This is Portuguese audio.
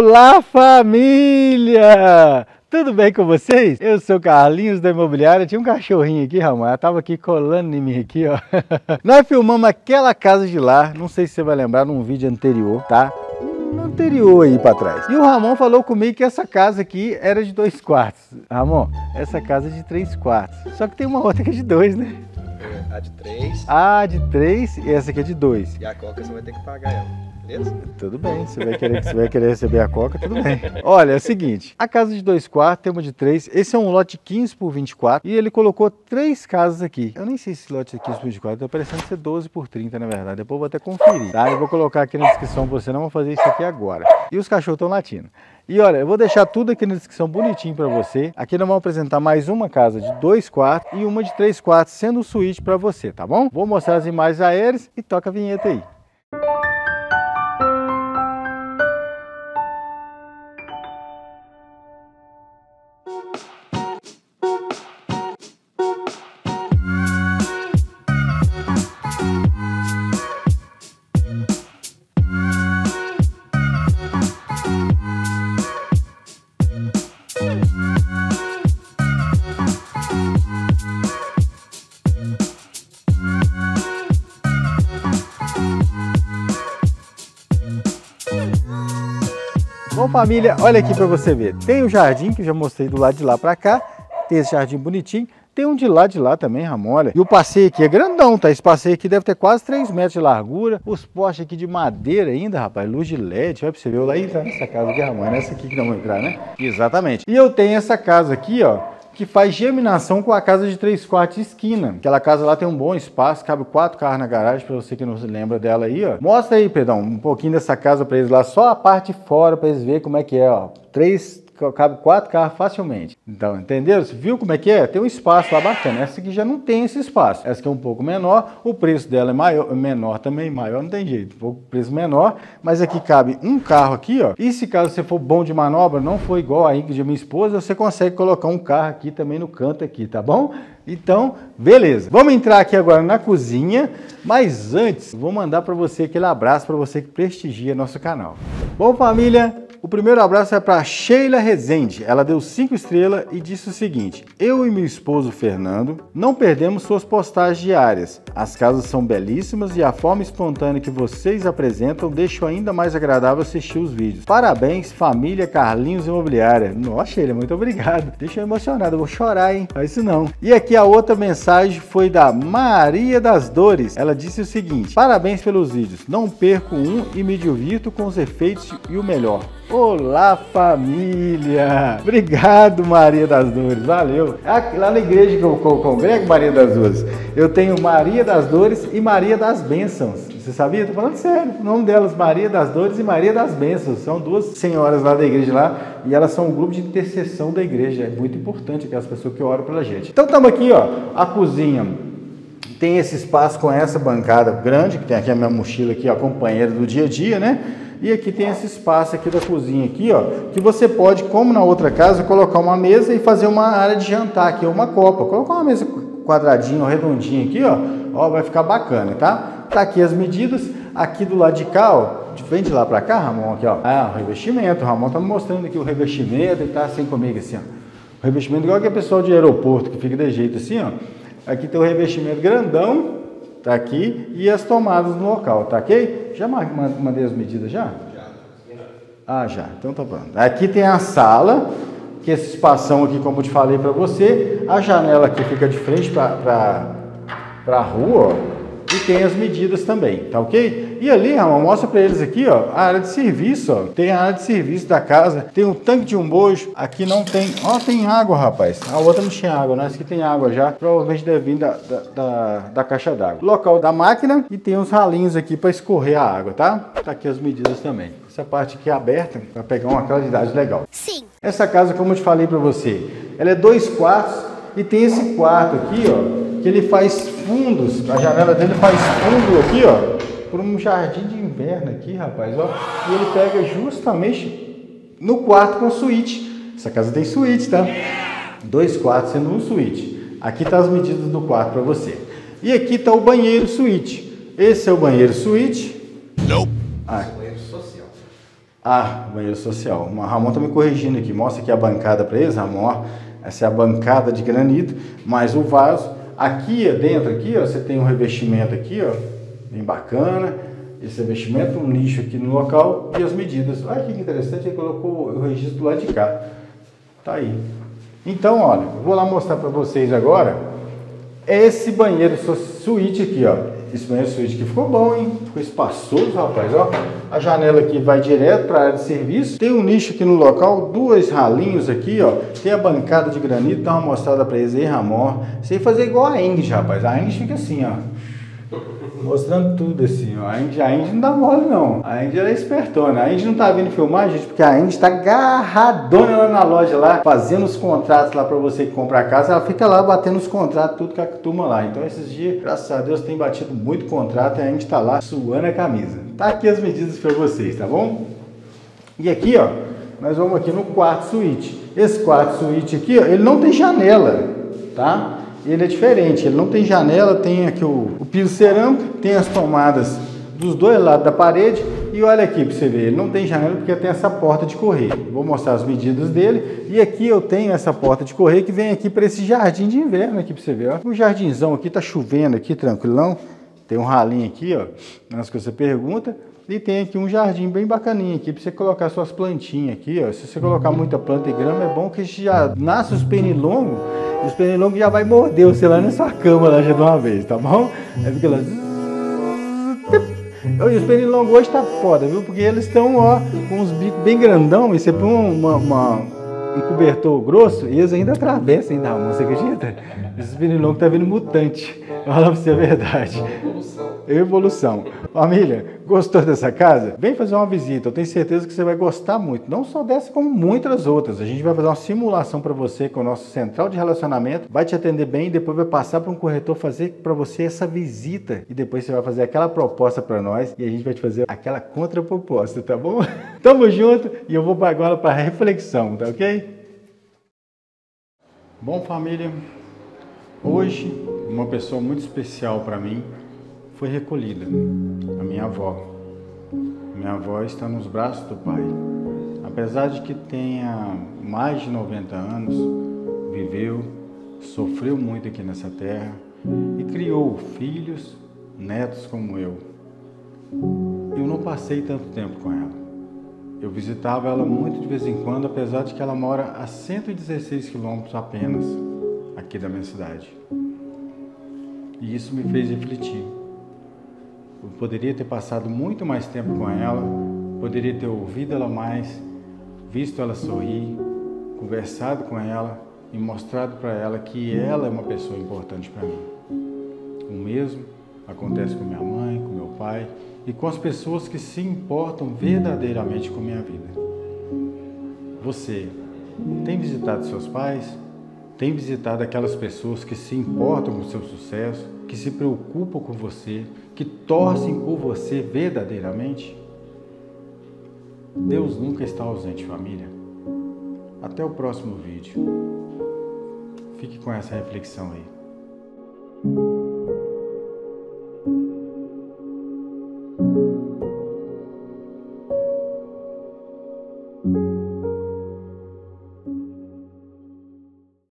Olá, família! Tudo bem com vocês? Eu sou o Carlinhos da Imobiliária. Tinha um cachorrinho aqui, Ramon. Ela tava aqui colando em mim aqui, ó. Nós filmamos aquela casa de lá. Não sei se você vai lembrar, num vídeo anterior, tá? Anterior aí para trás. E o Ramon falou comigo que essa casa aqui era de 2 quartos. Ramon, essa casa é de 3 quartos. Só que tem uma outra que é de 2, né? A de 3. Ah, de 3 e essa aqui é de 2. E a coca você vai ter que pagar ela. Tudo bem, você vai querer receber a coca, tudo bem. Olha, é o seguinte, a casa de 2 quartos, tem uma de 3, esse é um lote 15 por 24 e ele colocou 3 casas aqui. Eu nem sei se esse lote é 15 por 24, tá parecendo ser 12 por 30 na verdade, depois eu vou até conferir, tá? Eu vou colocar aqui na descrição pra você, não vou fazer isso aqui agora. E os cachorros estão latindo. E olha, eu vou deixar tudo aqui na descrição bonitinho para você. Aqui nós vamos apresentar mais uma casa de 2 quartos e uma de 3 quartos, sendo suíte para você, tá bom? Vou mostrar as imagens aéreas e toca a vinheta aí. Bom, família, olha aqui para você ver. Tem o jardim que eu já mostrei do lado de lá para cá. Tem esse jardim bonitinho. Tem um de lá também, Ramon, olha. E o passeio aqui é grandão, tá? Esse passeio aqui deve ter quase 3 metros de largura. Os postes aqui de madeira ainda, rapaz. Luz de LED, olha pra você ver. Lá entra nessa casa aqui, Ramon. É nessa aqui que não vou entrar, né? Exatamente. E eu tenho essa casa aqui, ó, que faz geminação com a casa de 3 quartos de esquina. Aquela casa lá tem um bom espaço, cabe 4 carros na garagem, pra você que não se lembra dela aí, ó. Mostra aí, Pedrão, um pouquinho dessa casa pra eles lá, só a parte de fora pra eles verem como é que é, ó. Cabe 4 carros facilmente. Então, entenderam? Você viu como é que é? Tem um espaço lá bacana. Essa aqui já não tem esse espaço. Essa aqui é um pouco menor. O preço dela é menor também. Maior não tem jeito. Um pouco preço menor. Mas aqui cabe um carro aqui, ó. E se caso você for bom de manobra, não for igual a Engie, minha esposa, você consegue colocar um carro aqui também no canto aqui, tá bom? Então, beleza. Vamos entrar aqui agora na cozinha. Mas antes, vou mandar para você aquele abraço para você que prestigia nosso canal. Bom, família, o primeiro abraço é para Sheila Rezende. Ela deu 5 estrelas e disse o seguinte: eu e meu esposo Fernando não perdemos suas postagens diárias. As casas são belíssimas e a forma espontânea que vocês apresentam deixa ainda mais agradável assistir os vídeos. Parabéns, família Carlinhos Imobiliária. Nossa, Sheila, muito obrigado. Deixa eu emocionado, eu vou chorar, hein? Mas isso não. E aqui a outra mensagem foi da Maria das Dores. Ela disse o seguinte: parabéns pelos vídeos. Não perco um e me divirto com os efeitos e o melhor. Olá, família! Obrigado, Maria das Dores, valeu! Lá na igreja que eu congrego, Maria das Dores, eu tenho Maria das Dores e Maria das Bênçãos. Você sabia? Tô falando sério. O nome delas, Maria das Dores e Maria das Bênçãos. São 2 senhoras lá da igreja lá, e elas são um grupo de intercessão da igreja. É muito importante aquelas pessoas que oram pela gente. Então estamos aqui, ó, a cozinha. Tem esse espaço com essa bancada grande, que tem aqui a minha mochila aqui, ó, companheira do dia a dia, né? E aqui tem esse espaço aqui da cozinha aqui, ó, que você pode, como na outra casa, colocar uma mesa e fazer uma área de jantar aqui, uma copa. Colocar uma mesa quadradinha ou redondinha aqui, ó, ó, vai ficar bacana, tá? Tá aqui as medidas, aqui do lado de cá, ó. Vem de lá pra cá, Ramon, aqui, ó. Ah, o revestimento, o Ramon tá me mostrando aqui o revestimento, ele tá assim comigo assim, ó. O revestimento igual que é pessoal de aeroporto, que fica de jeito assim, ó. Aqui tem o revestimento grandão, tá aqui, e as tomadas no local, tá ok? Já mandei as medidas já? Já. Ah, já. Então tá bom. Aqui tem a sala, que esse espação aqui, como eu te falei pra você, a janela aqui fica de frente pra rua, ó. E tem as medidas também, tá ok? E ali, Ramon, mostra pra eles aqui, ó, a área de serviço, ó. Tem a área de serviço da casa, tem um tanque de um bojo, aqui não tem, ó, tem água, rapaz. A outra não tinha água, né? Essa aqui tem água já, provavelmente deve vir da caixa d'água. Local da máquina e tem uns ralinhos aqui pra escorrer a água, tá? Tá aqui as medidas também. Essa parte aqui é aberta pra pegar uma claridade legal. Sim. Essa casa, como eu te falei pra você, ela é 2 quartos e tem esse quarto aqui, ó, que ele faz fundos, a janela dele faz fundo aqui, ó, por um jardim de inverno aqui, rapaz, ó, e ele pega justamente no quarto com suíte. Essa casa tem suíte, tá? 2 quartos sendo um suíte. Aqui tá as medidas do quarto para você. E aqui tá o banheiro suíte. Esse é o banheiro suíte. Não. Ah. Ah, banheiro social. O Ramon está me corrigindo aqui. Mostra aqui a bancada para eles, Ramon. Ó, essa é a bancada de granito, mas o vaso aqui dentro, aqui, ó, você tem um revestimento aqui, ó, bem bacana. Esse revestimento, um nicho aqui no local e as medidas. Olha que interessante, ele colocou o registro lá de cá. Tá aí. Então, olha, eu vou lá mostrar para vocês agora esse banheiro suíte aqui, ó. Esse banheiro suíte aqui ficou bom, hein? Ficou espaçoso, rapaz, ó. A janela aqui vai direto para a área de serviço. Tem um nicho aqui no local, dois ralinhos aqui, ó. Tem a bancada de granito, dá uma mostrada para eles aí, Ramon. Sem fazer igual a Engie, rapaz. A Engie fica assim, ó. Mostrando tudo assim, ó. A Engie não dá mole, não. A Engie era espertona. A Engie não tá vindo filmar, gente, porque a Engie tá agarradona lá na loja, lá, fazendo os contratos lá pra você que compra a casa. Ela fica lá batendo os contratos, tudo com a turma lá. Então, esses dias, graças a Deus, tem batido muito contrato e a Engie tá lá suando a camisa. Tá aqui as medidas pra vocês, tá bom? E aqui, ó, nós vamos aqui no quarto suíte. Esse quarto suíte aqui, ó, ele não tem janela, tá? Ele é diferente, ele não tem janela, tem aqui o piso cerâmico, tem as tomadas dos dois lados da parede. E olha aqui para você ver, ele não tem janela porque tem essa porta de correr. Vou mostrar as medidas dele. E aqui eu tenho essa porta de correr que vem aqui para esse jardim de inverno aqui para você ver. Ó. Um jardinzão aqui, tá chovendo aqui, tranquilão. Tem um ralinho aqui, ó, nas que você pergunta. E tem aqui um jardim bem bacaninho aqui para você colocar suas plantinhas aqui, ó. Se você colocar muita planta e grama, é bom que já nasce os pernilongos. Os pernilongos já vai morder você lá na sua cama lá já de uma vez, tá bom? Aí fica lá... E os pernilongos hoje tá foda, viu? Porque eles estão, ó, com uns bicos bem grandão e você põe um cobertor grosso e eles ainda atravessam ainda a mão, você acredita? Esses pernilongos tá vindo mutante, fala pra você a verdade. Evolução. Família, gostou dessa casa? Vem fazer uma visita, eu tenho certeza que você vai gostar muito. Não só dessa, como muitas outras. A gente vai fazer uma simulação para você com o nosso central de relacionamento. Vai te atender bem e depois vai passar para um corretor fazer para você essa visita. E depois você vai fazer aquela proposta para nós e a gente vai te fazer aquela contraproposta, tá bom? Tamo junto e eu vou agora para reflexão, tá ok? Bom, família, hoje uma pessoa muito especial para mim foi recolhida, a minha avó. Minha avó está nos braços do pai. Apesar de que tenha mais de 90 anos, viveu, sofreu muito aqui nessa terra e criou filhos, netos como eu. Eu não passei tanto tempo com ela. Eu visitava ela muito de vez em quando, apesar de que ela mora a 116 quilômetros apenas aqui da minha cidade. E isso me fez refletir. Eu poderia ter passado muito mais tempo com ela, poderia ter ouvido ela mais, visto ela sorrir, conversado com ela e mostrado para ela que ela é uma pessoa importante para mim. O mesmo acontece com minha mãe, com meu pai e com as pessoas que se importam verdadeiramente com minha vida. Você tem visitado seus pais? Tem visitado aquelas pessoas que se importam com o seu sucesso, que se preocupam com você, que torcem por você verdadeiramente? Deus nunca está ausente, família. Até o próximo vídeo. Fique com essa reflexão aí.